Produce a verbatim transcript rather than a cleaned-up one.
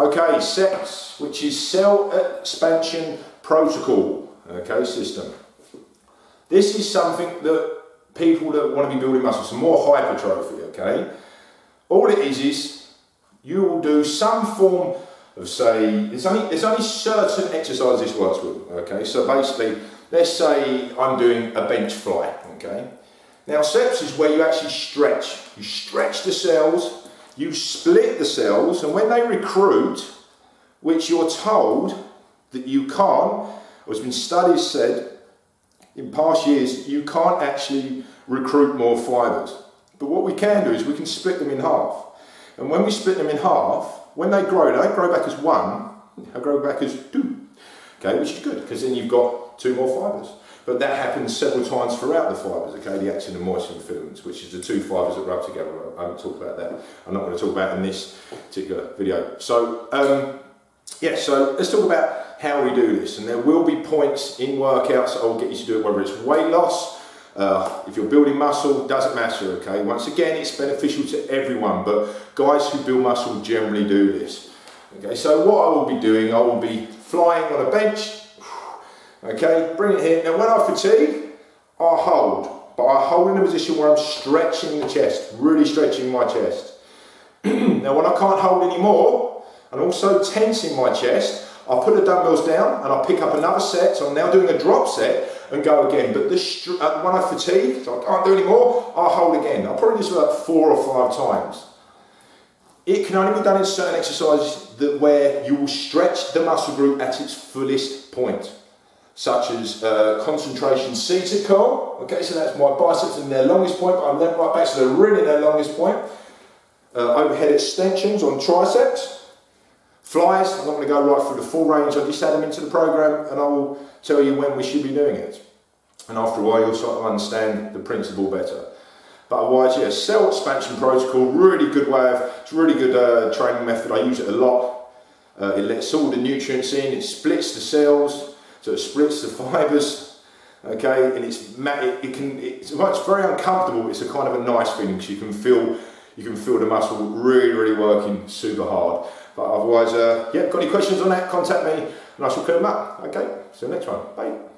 Okay, SEPS, which is Cell Expansion Protocol, okay, system. This is something that people that want to be building muscle, some more hypertrophy, okay. All it is is you will do some form of, say, there's only, there's only certain exercises this works with, okay. So basically, let's say I'm doing a bench fly, okay. Now SEPS is where you actually stretch. You stretch the cells, you split the cells, and when they recruit, which you're told that you can't, or it's been studies said in past years, you can't actually recruit more fibres. But what we can do is we can split them in half. And when we split them in half, when they grow, they grow back as one, they grow back as two. Okay, which is good, because then you've got two more fibres. But that happens several times throughout the fibres, okay, the actin and moistening filaments, which is the two fibres that rub together. I won't talk about that. I'm not going to talk about it in this particular video. So, um, yeah, so let's talk about how we do this. And there will be points in workouts that I'll get you to do it, whether it's weight loss, uh, if you're building muscle, doesn't matter, okay. Once again, it's beneficial to everyone, but guys who build muscle generally do this. Okay, so what I will be doing, I will be flying on a bench. Okay, bring it here. Now when I fatigue, I hold, but I hold in a position where I'm stretching the chest, really stretching my chest. Now when I can't hold anymore, and also tensing my chest, I put the dumbbells down and I pick up another set, so I'm now doing a drop set and go again. But this, when I fatigue, so I can't do anymore, I hold again. I'll probably do about four or five times. It can only be done in certain exercises that where you will stretch the muscle group at its fullest point, such as uh, concentration seated curl. Okay, so that's my biceps in their longest point, but I'm left right back, so they're really in their longest point. Uh, overhead extensions on triceps. Flies, I'm not going to go right through the full range, I just add them into the program and I will tell you when we should be doing it. And after a while you'll start to understand the principle better. But otherwise, yeah, cell expansion protocol, really good way of, it's a really good uh, training method, I use it a lot. Uh, it lets all the nutrients in, it splits the cells, so it splits the fibres, okay, and it's it can it's, it's very uncomfortable. It's a kind of a nice feeling because you can feel you can feel the muscle really really working super hard. But otherwise, uh, yeah, got any questions on that? Contact me, and I shall clear them up. Okay, see you next one. Bye.